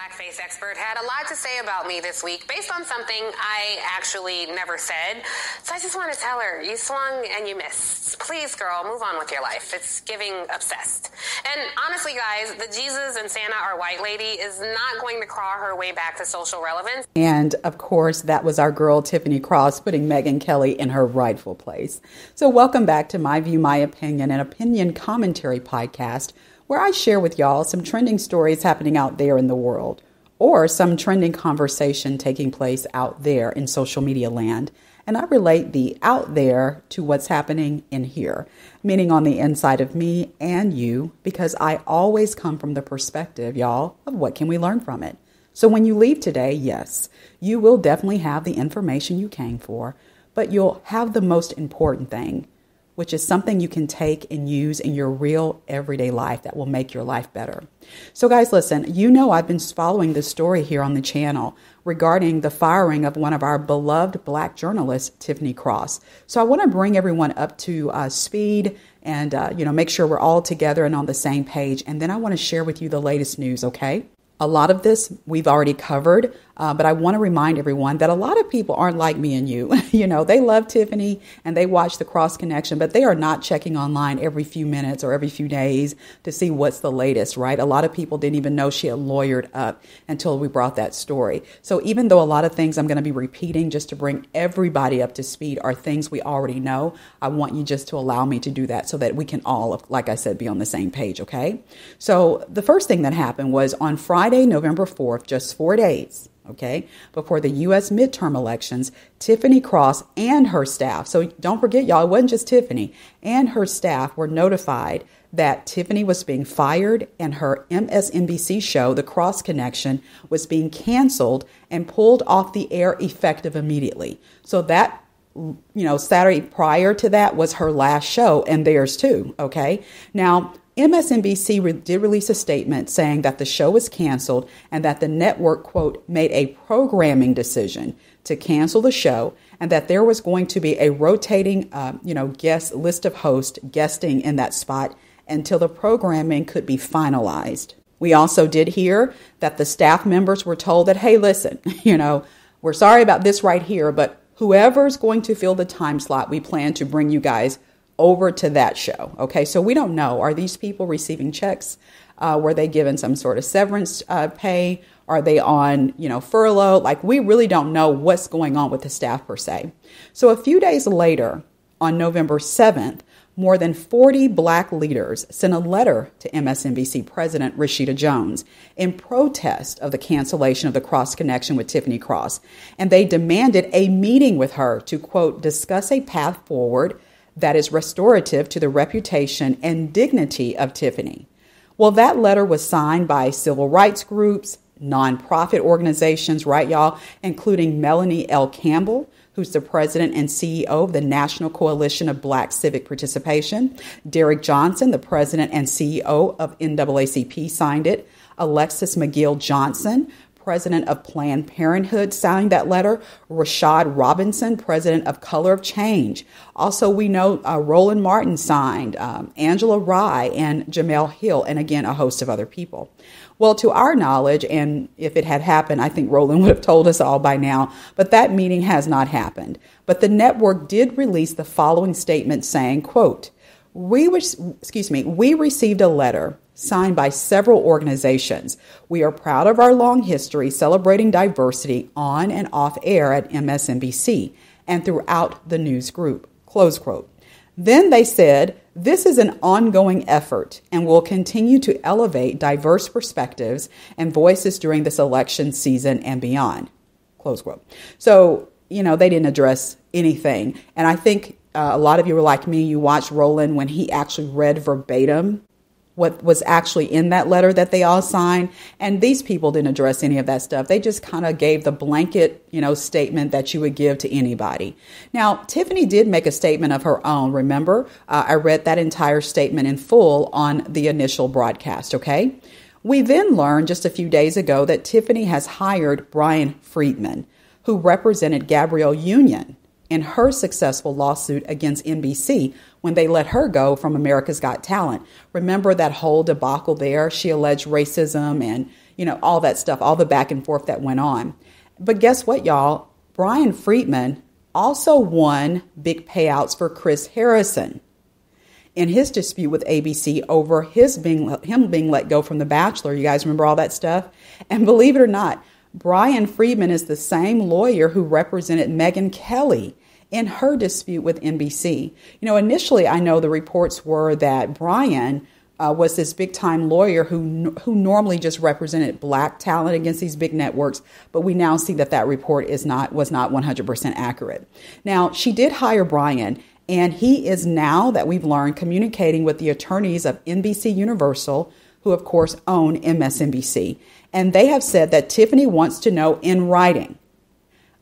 blackface expert, had a lot to say about me this week based on something I actually never said. So I just want to tell her, you swung and you missed. Please, girl, move on with your life. It's giving obsessed. And honestly, guys, the Jesus and Santa are white lady is not going to claw her way back to social relevance. And of course, that was our girl, Tiffany Cross, putting Megyn Kelly in her rightful place. So welcome back to My View, My Opinion, an opinion commentary podcast where I share with y'all some trending stories happening out there in the world, or some trending conversation taking place out there in social media land. And I relate the out there to what's happening in here, meaning on the inside of me and you, because I always come from the perspective, y'all, of what can we learn from it. So when you leave today, yes, you will definitely have the information you came for, but you'll have the most important thing, which is something you can take and use in your real everyday life that will make your life better. So guys, listen, you know I've been following this story here on the channel regarding the firing of one of our beloved black journalists, Tiffany Cross. So I want to bring everyone up to speed and make sure we're all together and on the same page. And then I want to share with you the latest news, okay? A lot of this we've already covered, but I want to remind everyone that a lot of people aren't like me and you. You know, they love Tiffany and they watch The Cross Connection, but they are not checking online every few minutes or every few days to see what's the latest, right? A lot of people didn't even know she had lawyered up until we brought that story. So even though a lot of things I'm going to be repeating just to bring everybody up to speed are things we already know, I want you just to allow me to do that so that we can all, like I said, be on the same page, okay? So the first thing that happened was on Friday, November 4th, just 4 days, okay, before the U.S. midterm elections, Tiffany Cross and her staff, so don't forget, y'all, it wasn't just Tiffany, and her staff were notified that Tiffany was being fired and her MSNBC show, The Cross Connection, was being canceled and pulled off the air effective immediately. So that, Saturday prior to that was her last show and theirs too, okay? Now, MSNBC did release a statement saying that the show was canceled and that the network, quote, made a programming decision to cancel the show and that there was going to be a rotating, guest list of hosts guesting in that spot until the programming could be finalized. We also did hear that the staff members were told that, hey, listen, we're sorry about this right here, but whoever's going to fill the time slot, we plan to bring you guys over to that show. Okay, so we don't know. Are these people receiving checks? Were they given some sort of severance pay? Are they on, furlough? Like, we really don't know what's going on with the staff per se. So a few days later, on November 7th, more than 40 black leaders sent a letter to MSNBC President Rashida Jones in protest of the cancellation of The Cross Connection with Tiffany Cross. And they demanded a meeting with her to, quote, discuss a path forward that is restorative to the reputation and dignity of Tiffany. Well, that letter was signed by civil rights groups, nonprofit organizations, right, y'all, including Melanie L. Campbell, who's the president and CEO of the National Coalition of Black Civic Participation. Derek Johnson, the president and CEO of NAACP, signed it. Alexis McGill Johnson, president of Planned Parenthood, signed that letter. Rashad Robinson, president of Color of Change. Also, we know Roland Martin signed, Angela Rye and Jamel Hill, and again, a host of other people. Well, to our knowledge, and if it had happened, I think Roland would have told us all by now, but that meeting has not happened. But the network did release the following statement saying, quote, we received a letter signed by several organizations. We are proud of our long history celebrating diversity on and off air at MSNBC and throughout the news group, close quote. Then they said, this is an ongoing effort and will continue to elevate diverse perspectives and voices during this election season and beyond, close quote. So, they didn't address anything. And I think a lot of you were like me, you watched Roland when he actually read verbatim what was actually in that letter that they all signed. And these people didn't address any of that stuff. They just kind of gave the blanket, statement that you would give to anybody. Now, Tiffany did make a statement of her own. Remember, I read that entire statement in full on the initial broadcast. Okay. We then learned just a few days ago that Tiffany has hired Brian Friedman, who represented Gabrielle Union in her successful lawsuit against NBC when they let her go from America's Got Talent. Remember that whole debacle there? She alleged racism and, you know, all that stuff, all the back and forth that went on. But guess what, y'all? Brian Friedman also won big payouts for Chris Harrison in his dispute with ABC over him being let go from The Bachelor. You guys remember all that stuff? And believe it or not, Brian Friedman is the same lawyer who represented Megyn Kelly in her dispute with NBC. You know, initially, I know the reports were that Brian was this big-time lawyer who normally just represented black talent against these big networks, but we now see that report was not 100% accurate. Now, she did hire Brian, and he is now, that we've learned, communicating with the attorneys of NBC Universal, who, of course, own MSNBC. And they have said that Tiffany wants to know in writing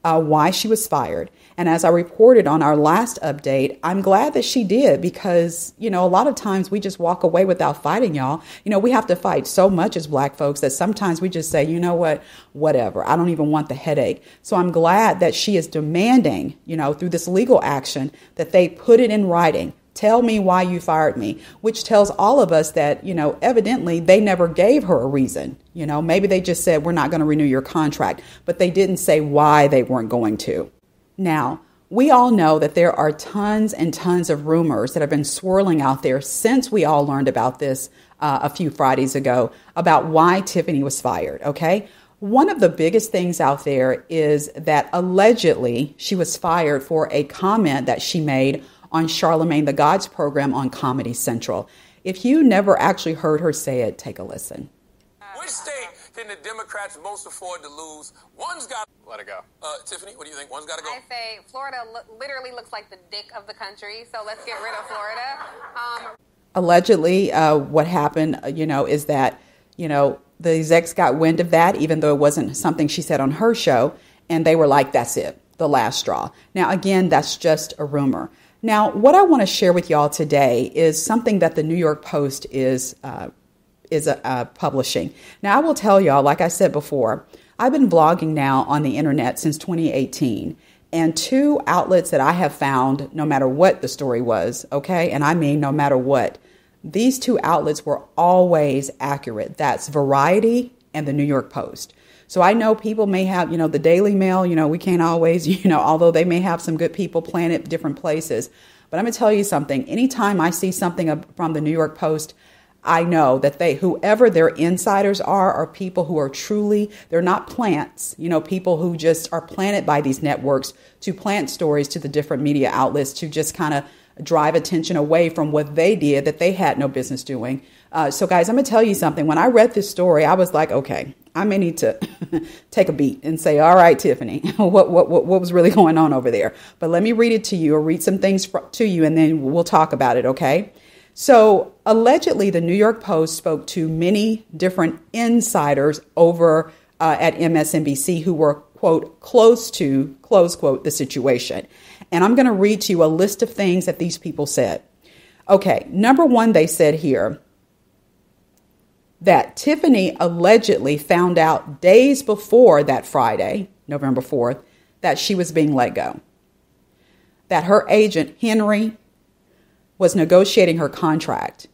why she was fired. And as I reported on our last update, I'm glad that she did because, you know, a lot of times we just walk away without fighting, y'all. You know, we have to fight so much as black folks that sometimes we just say, you know what, whatever. I don't even want the headache. So I'm glad that she is demanding, you know, through this legal action that they put it in writing. Tell me why you fired me, which tells all of us that, you know, evidently they never gave her a reason. You know, maybe they just said, we're not going to renew your contract, but they didn't say why they weren't going to. Now, we all know that there are tons and tons of rumors that have been swirling out there since we all learned about this a few Fridays ago about why Tiffany was fired, okay? One of the biggest things out there is that allegedly she was fired for a comment that she made on Charlemagne the God's program on Comedy Central. If you never actually heard her say it, take a listen. Which state can the Democrats most afford to lose? One's got to let it go. Tiffany, what do you think? One's got to go. I say Florida literally looks like the dick of the country, so let's get rid of Florida. Allegedly, what happened, you know, is that, you know, the execs got wind of that, even though it wasn't something she said on her show, and they were like, that's it, the last straw. Now, again, that's just a rumor. Now, what I want to share with y'all today is something that the New York Post is publishing. Now, I will tell y'all, like I said before, I've been vlogging now on the internet since 2018, and two outlets that I have found, no matter what the story was, okay, and I mean no matter what, these two outlets were always accurate. That's Variety and the New York Post. So I know people may have, you know, the Daily Mail, you know, we can't always, you know, although they may have some good people planted different places. But I'm going to tell you something. Anytime I see something from the New York Post, I know that they, whoever their insiders are people who are truly, they're not plants, you know, people who just are planted by these networks to plant stories to the different media outlets to just kind of drive attention away from what they did that they had no business doing. So guys, I'm going to tell you something. When I read this story, I was like, okay, I may need to take a beat and say, all right, Tiffany, what was really going on over there? But let me read it to you or read some things to you, and then we'll talk about it, okay? So allegedly, the New York Post spoke to many different insiders over at MSNBC who were, quote, close to, close quote, the situation. And I'm going to read to you a list of things that these people said. Okay, number one, they said here that Tiffany allegedly found out days before that Friday, November 4th, that she was being let go. That her agent, Henry, was negotiating her contract.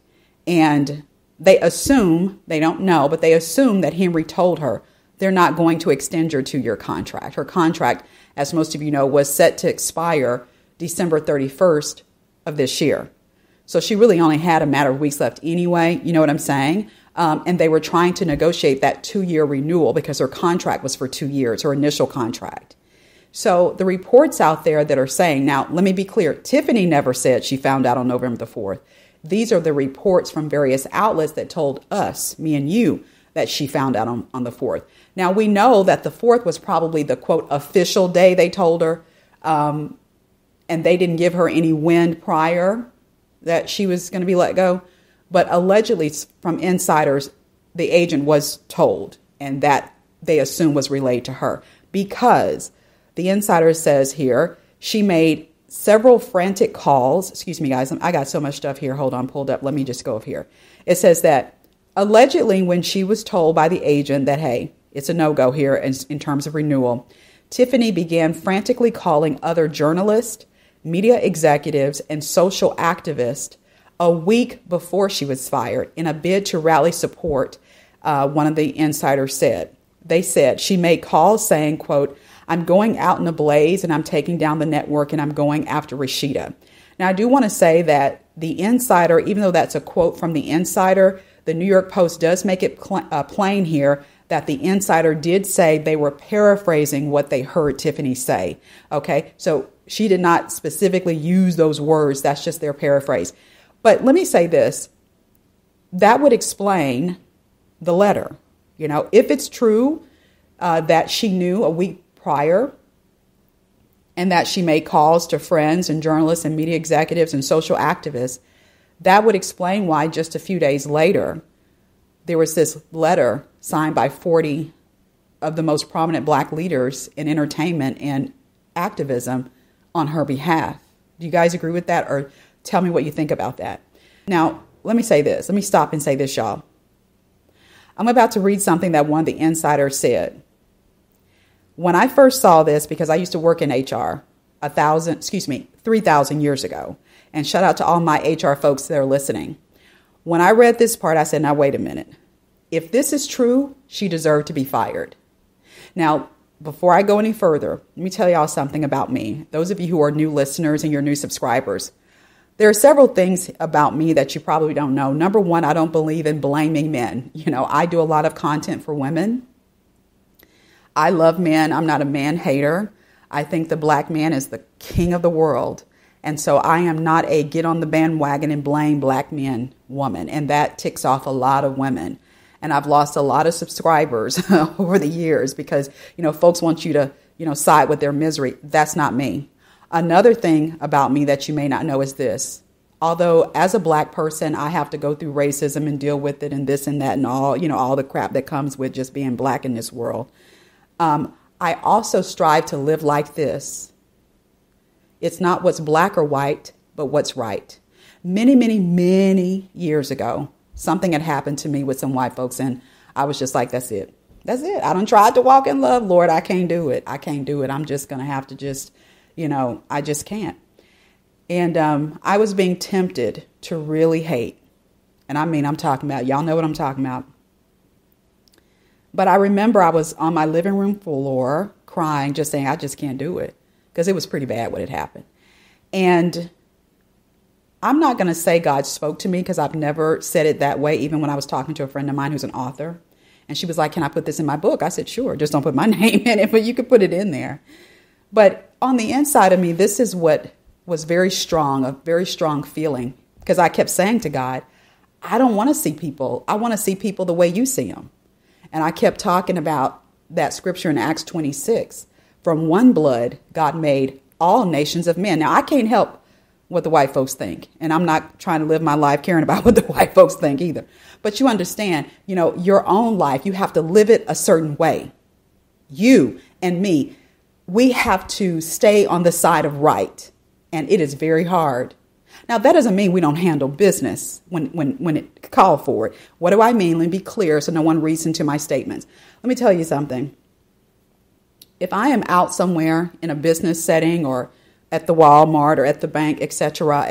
And they assume, they don't know, but they assume that Henry told her, they're not going to extend your two-year contract. Her contract, as most of you know, was set to expire December 31st of this year. So she really only had a matter of weeks left anyway. You know what I'm saying? And they were trying to negotiate that two-year renewal because her contract was for 2 years, her initial contract. So the reports out there that are saying, now, let me be clear. Tiffany never said she found out on November the 4th. These are the reports from various outlets that told us, me and you, that she found out on the 4th. Now, we know that the 4th was probably the, quote, official day they told her, and they didn't give her any wind prior that she was going to be let go. But allegedly, from insiders, the agent was told, and that they assume was relayed to her. Because the insider says here, she made several frantic calls. Excuse me, guys. I got so much stuff here. Hold on, pulled up. Let me just go over here. It says that allegedly, when she was told by the agent that, hey, it's a no-go here in terms of renewal, Tiffany began frantically calling other journalists, media executives, and social activists a week before she was fired in a bid to rally support one of the insiders said. They said she made calls saying, quote, "I'm going out in a blaze and I'm taking down the network and I'm going after Rashida." Now, I do want to say that the insider, even though that's a quote from the insider, the New York Post does make it plain here that the insider did say they were paraphrasing what they heard Tiffany say. OK, so she did not specifically use those words. That's just their paraphrase. But let me say this. That would explain the letter. You know, if it's true that she knew a week prior and that she made calls to friends and journalists and media executives and social activists, that would explain why just a few days later, there was this letter signed by 40 of the most prominent black leaders in entertainment and activism on her behalf. Do you guys agree with that? Or tell me what you think about that. Now, let me say this. Let me stop and say this, y'all. I'm about to read something that one of the insiders said. When I first saw this, because I used to work in HR 3,000 years ago, and shout out to all my HR folks that are listening. When I read this part, I said, now, wait a minute. If this is true, she deserved to be fired. Now, before I go any further, let me tell y'all something about me. Those of you who are new listeners and you're new subscribers, there are several things about me that you probably don't know. Number one, I don't believe in blaming men. You know, I do a lot of content for women. I love men. I'm not a man hater. I think the black man is the king of the world. And so I am not a get on the bandwagon and blame black men woman. And that ticks off a lot of women. And I've lost a lot of subscribers over the years because, you know, folks want you to, you know, side with their misery. That's not me. Another thing about me that you may not know is this. Although as a black person, I have to go through racism and deal with it and this and that and all, you know, all the crap that comes with just being black in this world. I also strive to live like this. It's not what's black or white, but what's right. Many, many, many years ago, something had happened to me with some white folks. And I was just like, that's it. That's it. I done tried to walk in love. Lord, I can't do it. I can't do it. I'm just going to have to just, you know, I just can't. And I was being tempted to really hate. And I mean, I'm talking about, y'all know what I'm talking about. But I remember I was on my living room floor crying, just saying, I just can't do it, because it was pretty bad what had happened. And I'm not going to say God spoke to me, because I've never said it that way, even when I was talking to a friend of mine who's an author. And she was like, can I put this in my book? I said, sure, just don't put my name in it, but you could put it in there. But on the inside of me, this is what was very strong, a very strong feeling, because I kept saying to God, I don't want to see people. I want to see people the way you see them. And I kept talking about that scripture in Acts 26. From one blood, God made all nations of men. Now, I can't help what the white folks think. And I'm not trying to live my life caring about what the white folks think either. But you understand, you know, your own life, you have to live it a certain way. You and me. We have to stay on the side of right, and it is very hard. Now, that doesn't mean we don't handle business when it called for it. What do I mean? Let me be clear so no one reads into my statements. Let me tell you something. If I am out somewhere in a business setting or at the Walmart or at the bank, et cetera,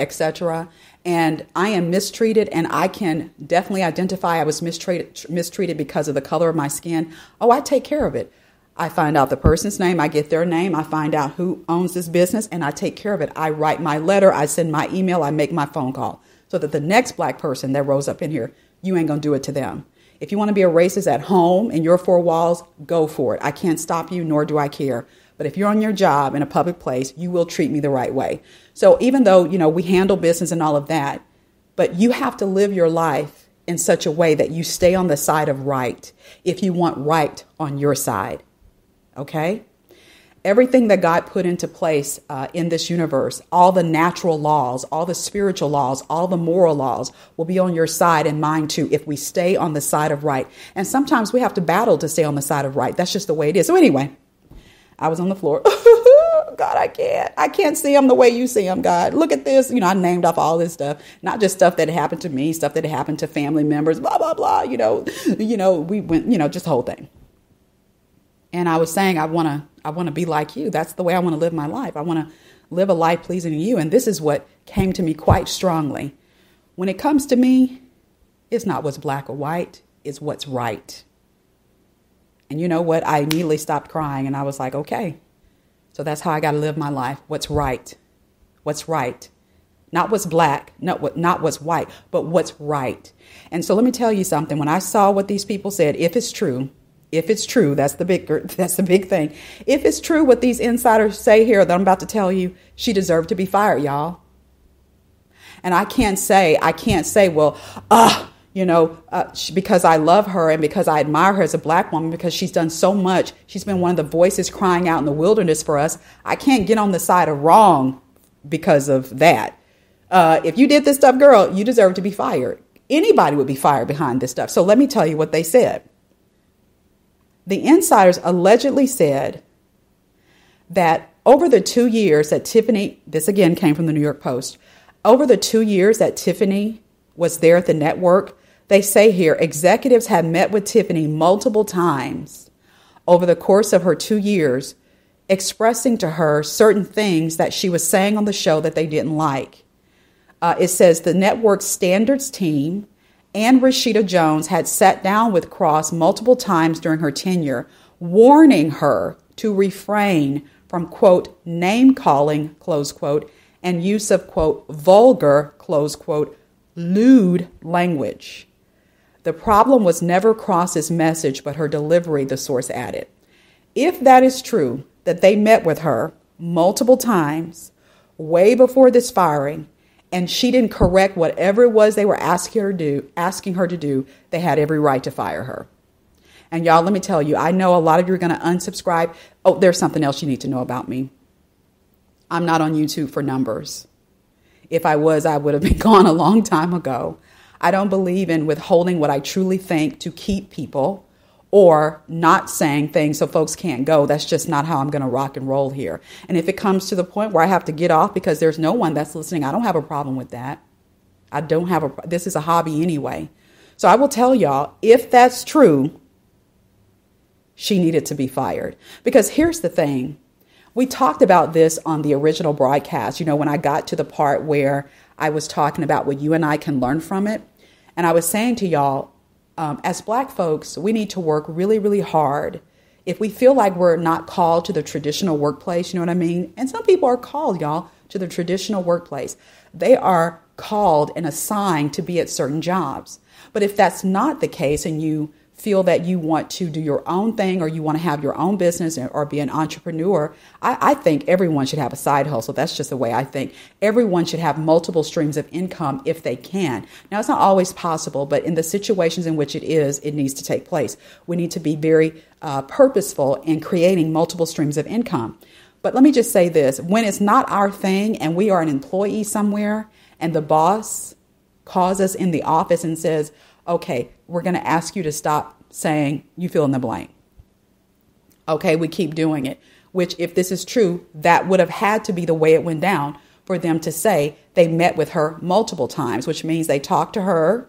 and I am mistreated, and I can definitely identify I was mistreated because of the color of my skin, oh, I take care of it. I find out the person's name, I get their name, I find out who owns this business, and I take care of it. I write my letter, I send my email, I make my phone call, so that the next black person that rose up in here, you ain't gonna do it to them. If you wanna be a racist at home in your four walls, go for it. I can't stop you, nor do I care. But if you're on your job in a public place, you will treat me the right way. So even though, you know, we handle business and all of that, but you have to live your life in such a way that you stay on the side of right if you want right on your side. OK, everything that God put into place in this universe, all the natural laws, all the spiritual laws, all the moral laws will be on your side and mine, too, if we stay on the side of right. And sometimes we have to battle to stay on the side of right. That's just the way it is. So anyway, I was on the floor. God, I can't see him the way you see him, God. Look at this. You know, I named off all this stuff, not just stuff that happened to me, stuff that happened to family members, blah, blah, blah. You know, we went, you know, just the whole thing. And I was saying, I want to be like you. That's the way I want to live my life. I want to live a life pleasing to you. And this is what came to me quite strongly. When it comes to me, it's not what's black or white. is what's right. And you know what? I immediately stopped crying and I was like, okay. So that's how I got to live my life. What's right? What's right? Not what's black, not what's white, but what's right. And so let me tell you something. When I saw what these people said, if it's true, that's the big thing. If it's true what these insiders say here that I'm about to tell you, she deserved to be fired, y'all. And I can't say, well, because I love her and because I admire her as a black woman, because she's done so much. She's been one of the voices crying out in the wilderness for us. I can't get on the side of wrong because of that. If you did this stuff, girl, you deserve to be fired. Anybody would be fired behind this stuff. So let me tell you what they said. The insiders allegedly said that over the 2 years that Tiffany, this again came from the New York Post, over the 2 years that Tiffany was there at the network, they say here, executives have met with Tiffany multiple times over the course of her 2 years, expressing to her certain things that she was saying on the show that they didn't like. It says the network's standards team and Rashida Jones had sat down with Cross multiple times during her tenure, warning her to refrain from, quote, name calling, close quote, and use of, quote, vulgar, close quote, lewd language. The problem was never Cross's message, but her delivery, the source added. If that is true, that they met with her multiple times, way before this firing, and she didn't correct whatever it was they were asking her to do, they had every right to fire her. And y'all, let me tell you, I know a lot of you are going to unsubscribe. Oh, there's something else you need to know about me. I'm not on YouTube for numbers. If I was, I would have been gone a long time ago. I don't believe in withholding what I truly think to keep people or not saying things so folks can't go. That's just not how I'm going to rock and roll here. And if it comes to the point where I have to get off because there's no one that's listening, I don't have a problem with that. This is a hobby anyway. So I will tell y'all, if that's true, she needed to be fired. Because here's the thing. We talked about this on the original broadcast, you know, when I got to the part where I was talking about what you and I can learn from it. And I was saying to y'all, as black folks, we need to work really, really hard. If we feel like we're not called to the traditional workplace, you know what I mean? And some people are called, y'all, to the traditional workplace. They are called and assigned to be at certain jobs. But if that's not the case and you feel that you want to do your own thing or you want to have your own business or be an entrepreneur, I think everyone should have a side hustle. That's just the way I think. Everyone should have multiple streams of income if they can. Now, it's not always possible, but in the situations in which it is, it needs to take place. We need to be very purposeful in creating multiple streams of income. But let me just say this. When it's not our thing and we are an employee somewhere and the boss calls us in the office and says, okay, we're going to ask you to stop saying you fill in the blank. Okay, we keep doing it, which if this is true, that would have had to be the way it went down for them to say they met with her multiple times, which means they talked to her,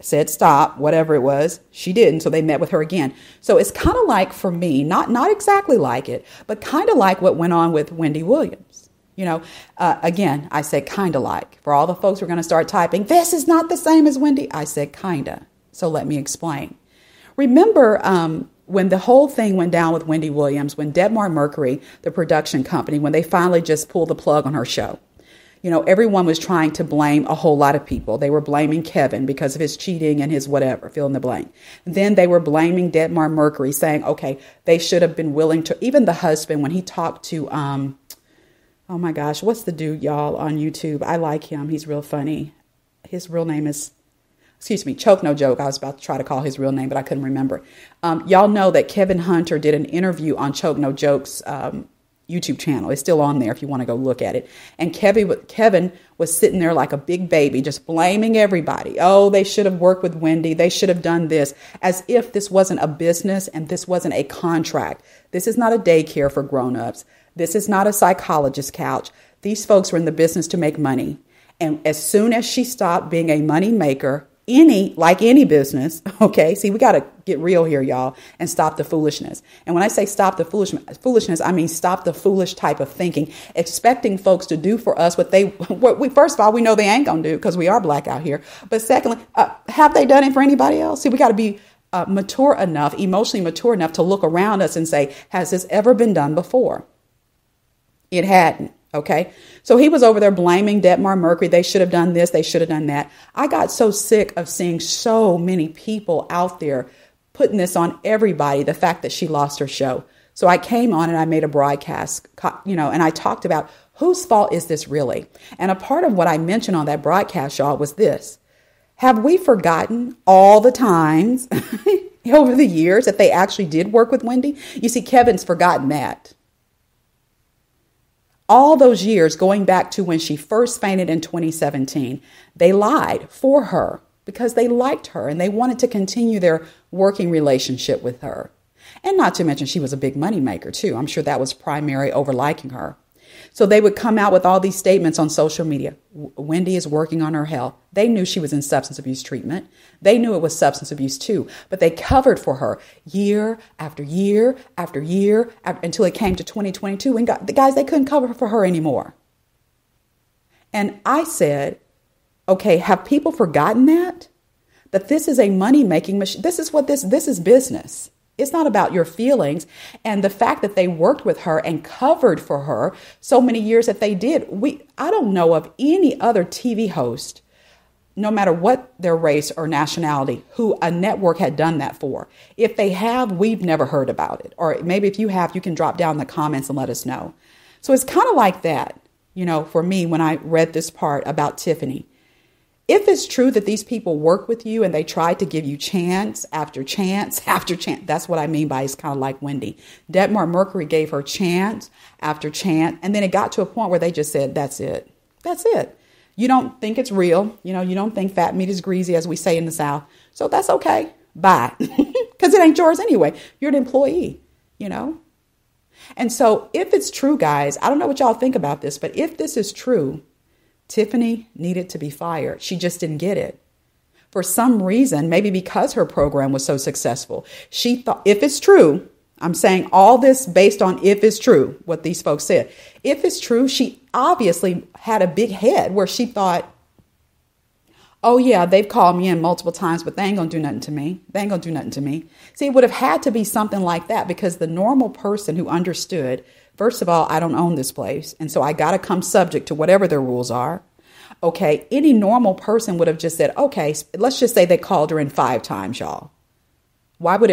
said stop, whatever it was. She didn't. So they met with her again. So it's kind of like for me, not exactly like it, but kind of like what went on with Wendy Williams. You know, again, I said kind of like. For all the folks who are going to start typing, this is not the same as Wendy. I said kind of. So let me explain. Remember when the whole thing went down with Wendy Williams, when Debmar Mercury, the production company, when they finally just pulled the plug on her show. You know, everyone was trying to blame a whole lot of people. They were blaming Kevin because of his cheating and his whatever, fill in the blank. Then they were blaming Debmar Mercury, saying, okay, they should have been willing to, even the husband, when he talked to oh my gosh, what's the dude, y'all, on YouTube? I like him. He's real funny. His real name is, Choke No Joke. I was about to try to call his real name, but I couldn't remember. Y'all know that Kevin Hunter did an interview on Choke No Joke's YouTube channel. It's still on there if you want to go look at it. And Kevin was sitting there like a big baby, just blaming everybody. Oh, they should have worked with Wendy. They should have done this, as if this wasn't a business and this wasn't a contract. This is not a daycare for grownups. This is not a psychologist's couch. These folks were in the business to make money. And as soon as she stopped being a money maker, any business, okay? See, we got to get real here, y'all, and stop the foolishness. And when I say stop the foolishness, I mean stop the foolish type of thinking, expecting folks to do for us what we first of all, we know they ain't going to do because we are black out here. But secondly, have they done it for anybody else? See, we got to be mature enough, emotionally mature enough to look around us and say, has this ever been done before? It hadn't. OK, so he was over there blaming Debmar Mercury. They should have done this. They should have done that. I got so sick of seeing so many people out there putting this on everybody, the fact that she lost her show. So I came on and I made a broadcast, and I talked about whose fault is this really? And a part of what I mentioned on that broadcast, y'all, was this. Have we forgotten all the times over the years that they actually did work with Wendy? You see, Kevin's forgotten that. All those years going back to when she first fainted in 2017, they lied for her because they liked her and they wanted to continue their working relationship with her. And not to mention she was a big money maker too. I'm sure that was primary over liking her. So they would come out with all these statements on social media. Wendy is working on her health. They knew she was in substance abuse treatment. They knew it was substance abuse too, but they covered for her year after year after year until it came to 2022. And guys, they couldn't cover for her anymore. And I said, okay, have people forgotten that this is a money-making machine? This is what this is business. It's not about your feelings. And the fact that they worked with her and covered for her so many years that they did. I don't know of any other TV host, no matter what their race or nationality, who a network had done that for. If they have, we've never heard about it. Or maybe if you have, you can drop down in the comments and let us know. So it's kind of like that, for me, when I read this part about Tiffany. If it's true that these people work with you and they try to give you chance after chance after chance, that's what I mean by it's kind of like Wendy. Debmar Mercury gave her chance after chance. And then it got to a point where they just said, that's it. That's it. You don't think it's real. You don't think fat meat is greasy, as we say in the South. So that's okay. Bye. Because it ain't yours anyway. You're an employee, And so if it's true, guys, I don't know what y'all think about this, but if this is true, Tiffany needed to be fired. She just didn't get it. For some reason, maybe because her program was so successful, she thought, if it's true, I'm saying all this based on if it's true, what these folks said. If it's true, she obviously had a big head where she thought, oh yeah, they've called me in multiple times, but they ain't gonna do nothing to me. They ain't gonna do nothing to me. See, it would have had to be something like that because the normal person who understood, first of all, I don't own this place, and so I got to come subject to whatever their rules are. Okay, any normal person would have just said, okay, let's just say they called her in 5 times, y'all. Why did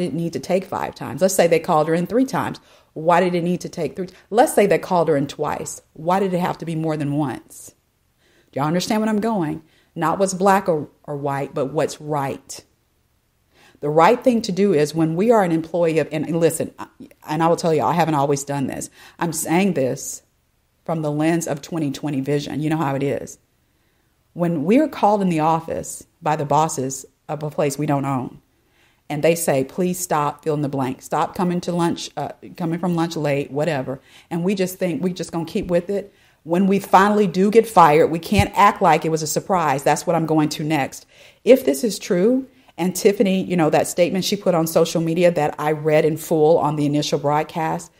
it need to take 5 times? Let's say they called her in 3 times. Why did it need to take 3? Let's say they called her in twice. Why did it have to be more than once? Do y'all understand what I'm going? Not what's black or white, but what's right. The right thing to do is when we are an employee of, and listen, and I will tell you, I haven't always done this. I'm saying this from the lens of 2020 vision. You know how it is. When we're called in the office by the bosses of a place we don't own, and they say, please stop, fill in the blank, stop coming to lunch, coming from lunch late, whatever. And we just think we just going to keep with it. When we finally do get fired, we can't act like it was a surprise. That's what I'm going to next. If this is true, and Tiffany, that statement she put on social media that I read in full on the initial broadcast,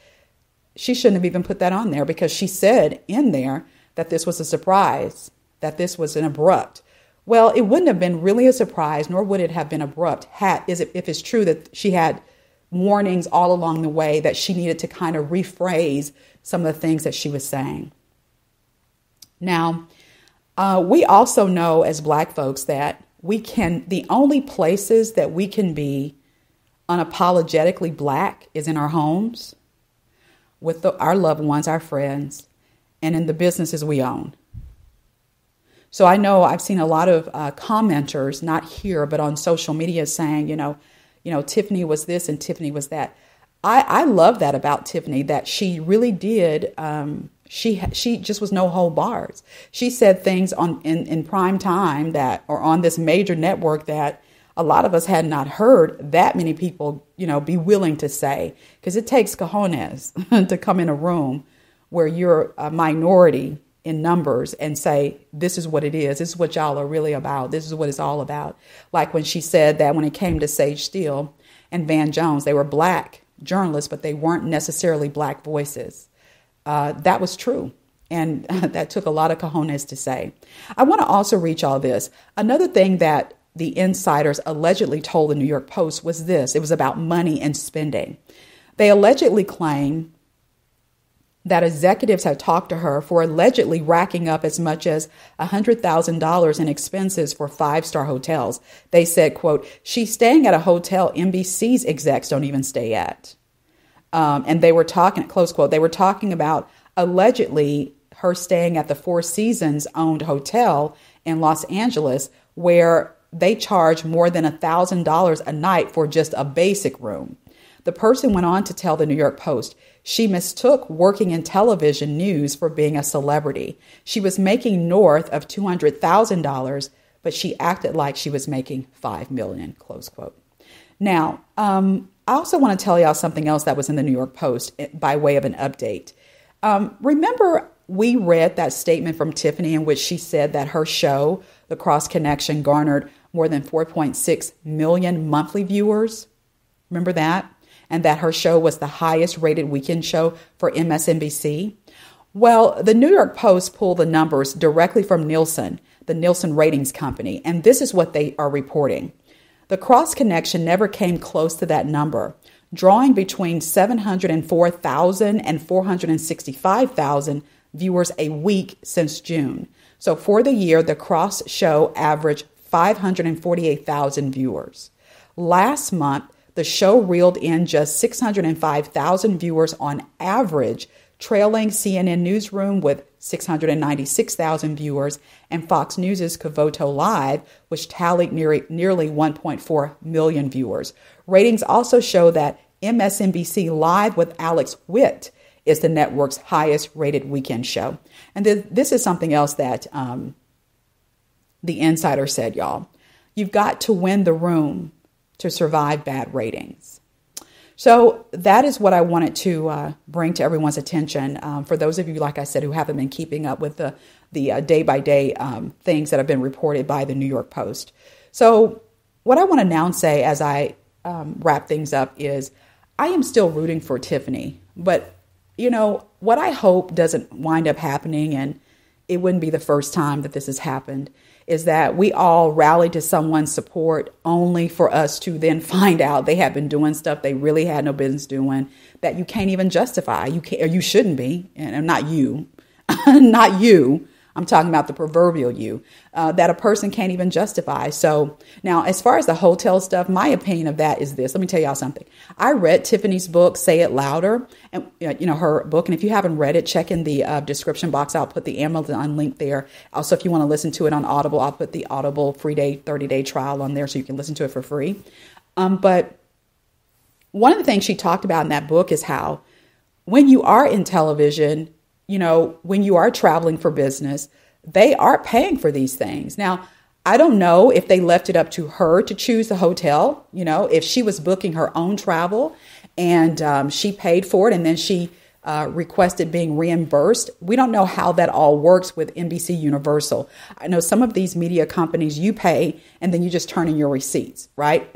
she shouldn't have even put that on there because she said in there that this was a surprise, that this was an abrupt. Well, it wouldn't have been really a surprise, nor would it have been abrupt if it's true that she had warnings all along the way that she needed to kind of rephrase some of the things that she was saying. Now, we also know as Black folks that the only places that we can be unapologetically Black is in our homes, with our loved ones, our friends, and in the businesses we own. So I know I've seen a lot of commenters, not here, but on social media saying, Tiffany was this and Tiffany was that. I love that about Tiffany, that she really did. She just was no hold bars. She said things in prime time that, or on this major network, that a lot of us had not heard that many people, be willing to say, because it takes cojones to come in a room where you're a minority in numbers and say, this is what it is. This is what y'all are really about. This is what it's all about. Like when she said that when it came to Sage Steele and Van Jones, they were black journalists, but they weren't necessarily black voices. That was true. And that took a lot of cojones to say. I want to also reach all this. Another thing that the insiders allegedly told the New York Post was this. It was about money and spending. They allegedly claim that executives have talked to her for allegedly racking up as much as $100,000 in expenses for five-star hotels. They said, quote, she's staying at a hotel NBC's execs don't even stay at. And they were talking, close quote, they were talking about allegedly her staying at the Four Seasons owned hotel in Los Angeles, where they charge more than $1,000 a night for just a basic room. The person went on to tell the New York Post, she mistook working in television news for being a celebrity. She was making north of $200,000, but she acted like she was making $5 million, close quote. Now, I also want to tell y'all something else that was in the New York Post by way of an update. Remember, we read that statement from Tiffany in which she said that her show, The Cross Connection, garnered more than 4.6 million monthly viewers. Remember that? And that her show was the highest rated weekend show for MSNBC. Well, the New York Post pulled the numbers directly from Nielsen, the Nielsen ratings company, and this is what they are reporting. The Cross Connection never came close to that number, drawing between 704,000 and 465,000 viewers a week since June. So for the year, the Cross show averaged 548,000 viewers. Last month, the show reeled in just 605,000 viewers on average, trailing CNN Newsroom with 696,000 viewers and Fox News' Kavoto Live, which tallied nearly 1.4 million viewers. Ratings also show that MSNBC Live with Alex Witt is the network's highest rated weekend show. And this is something else that the insider said, y'all. You've got to win the room to survive bad ratings. So that is what I wanted to bring to everyone's attention. For those of you, like I said, who haven't been keeping up with the day-by-day things that have been reported by the New York Post. So what I want to now say as I wrap things up is I am still rooting for Tiffany, but you know, what I hope doesn't wind up happening, and it wouldn't be the first time that this has happened, is that we all rally to someone's support only for us to then find out they have been doing stuff they really had no business doing that you can't even justify. You can't, or you shouldn't be, and not you, not you. I'm talking about the proverbial you, that a person can't even justify. So now, as far as the hotel stuff, my opinion of that is this. Let me tell y'all something. I read Tiffany's book, Say It Louder, and you know, her book. And if you haven't read it, check in the description box. I'll put the Amazon link there. Also, if you want to listen to it on Audible, I'll put the Audible free day, 30-day trial on there so you can listen to it for free. But one of the things she talked about in that book is how when you are in television, you know, when you are traveling for business, they are paying for these things. Now, I don't know if they left it up to her to choose the hotel, you know, if she was booking her own travel and she paid for it and then she requested being reimbursed. We don't know how that all works with NBC Universal. I know some of these media companies you pay and then you just turn in your receipts, right?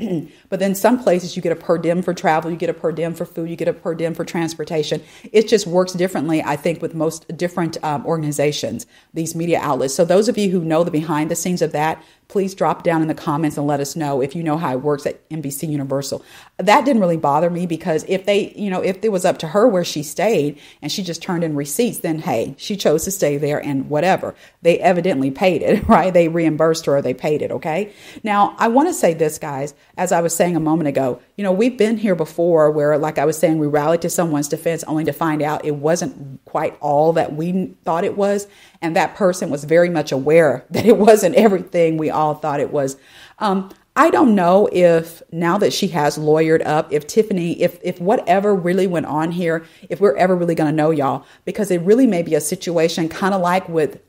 But then some places you get a per diem for travel, you get a per diem for food, you get a per diem for transportation. It just works differently, I think, with most different organizations, these media outlets. So those of you who know the behind the scenes of that, please drop down in the comments and let us know if you know how it works at NBC Universal. That didn't really bother me because if they, you know, if it was up to her where she stayed and she just turned in receipts, then hey, she chose to stay there and whatever. They evidently paid it, right? They reimbursed her or they paid it, okay? Now, I want to say this, guys, as I was saying a moment ago, you know, we've been here before where, like I was saying, we rallied to someone's defense only to find out it wasn't quite all that we thought it was. And that person was very much aware that it wasn't everything we all thought it was. I don't know if now that she has lawyered up, if Tiffany, if whatever really went on here, if we're ever really going to know, y'all, because it really may be a situation kind of like with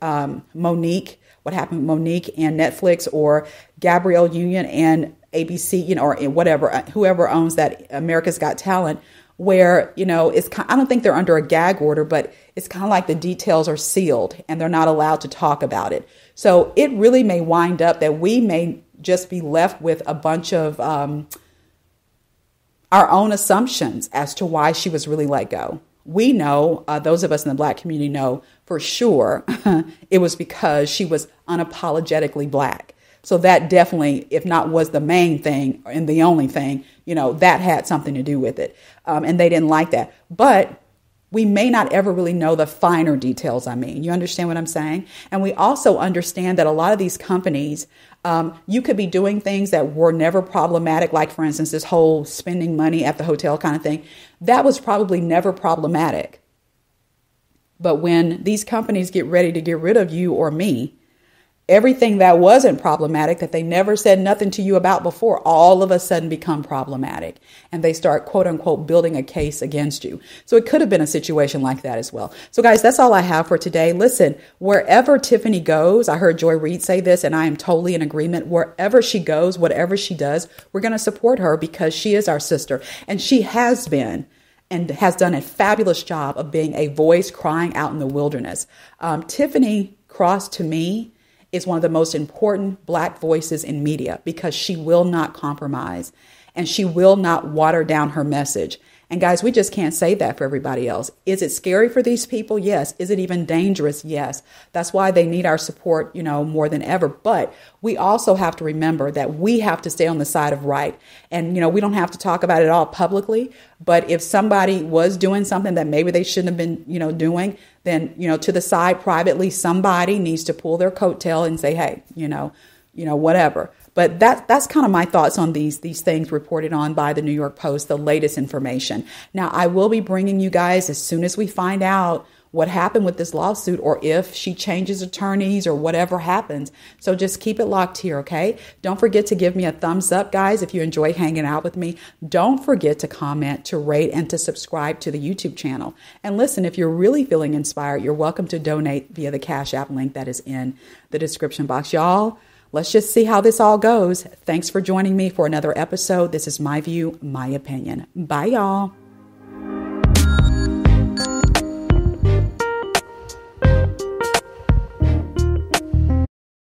Monique, what happened with Monique and Netflix, or Gabrielle Union and ABC, you know, or whatever, whoever owns that America's Got Talent, where, you know, it's kind, I don't think they're under a gag order, but it's kind of like the details are sealed and they're not allowed to talk about it. So it really may wind up that we may just be left with a bunch of our own assumptions as to why she was really let go. We know, those of us in the Black community know for sure, it was because she was unapologetically Black. So that definitely, if not was the main thing and the only thing, you know, that had something to do with it. And they didn't like that. But we may not ever really know the finer details. I mean, you understand what I'm saying? And we also understand that a lot of these companies, you could be doing things that were never problematic. Like, for instance, this whole spending money at the hotel kind of thing. That was probably never problematic. But when these companies get ready to get rid of you or me, everything that wasn't problematic, that they never said nothing to you about before, all of a sudden become problematic. And they start, quote unquote, building a case against you. So it could have been a situation like that as well. So guys, that's all I have for today. Listen, wherever Tiffany goes, I heard Joy Reid say this, and I am totally in agreement. Wherever she goes, whatever she does, we're going to support her because she is our sister. And she has been and has done a fabulous job of being a voice crying out in the wilderness. Tiffany Cross, to me, is one of the most important Black voices in media because she will not compromise and she will not water down her message. And guys, we just can't say that for everybody else. Is it scary for these people? Yes. Is it even dangerous? Yes. That's why they need our support, you know, more than ever. But we also have to remember that we have to stay on the side of right. And, you know, we don't have to talk about it all publicly, but if somebody was doing something that maybe they shouldn't have been, you know, doing, then, you know, to the side privately, somebody needs to pull their coattail and say, hey, you know, whatever. But that's kind of my thoughts on these things reported on by the New York Post, the latest information. Now, I will be bringing you guys as soon as we find out what happened with this lawsuit or if she changes attorneys or whatever happens. So just keep it locked here, okay? Don't forget to give me a thumbs up, guys, if you enjoy hanging out with me. Don't forget to comment, to rate, and to subscribe to the YouTube channel. And listen, if you're really feeling inspired, you're welcome to donate via the Cash App link that is in the description box. Y'all, let's just see how this all goes. Thanks for joining me for another episode. This is My View, My Opinion. Bye, y'all.